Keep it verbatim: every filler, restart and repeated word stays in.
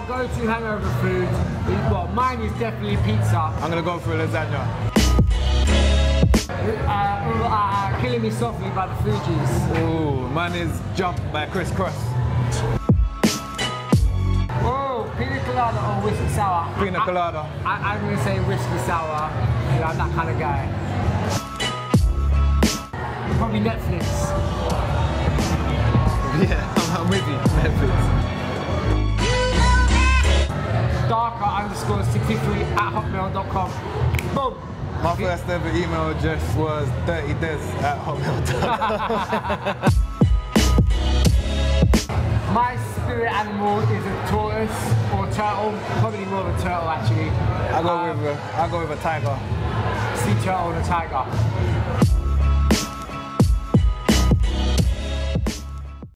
our go-to hangover food is, well, mine is definitely pizza. I'm gonna go for a lasagna. Uh, uh, Killing Me Softly by the Fugees. Oh, mine is Jump by Criss Cross. Oh, pina colada or whiskey sour? Pina I, colada. I, I'm gonna say whiskey sour. You know, I'm that kind of guy. Probably Netflix. Yeah, I'm, I'm with you. Netflix. Darker underscore sixty-three at hotmail dot com. Boom! My first ever email address was dirty des at hotmail dot com. My spirit animal is a tortoise or a turtle, probably more of a turtle actually. I go um, with a, I go with a tiger. Sea turtle and a tiger.